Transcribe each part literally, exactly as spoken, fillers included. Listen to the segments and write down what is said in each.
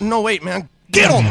No, wait, man. Get him!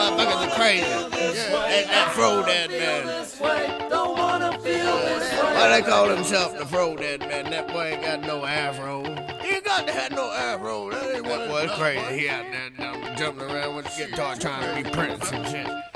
Motherfuckers are crazy. That, that Frodad man. Don't wanna feel this way. Why they call himself the Frodad man? That boy ain't got no afro. He ain't got to have no afro. That, that boy's crazy. He out there jumping around with the guitar trying to be Prince and shit.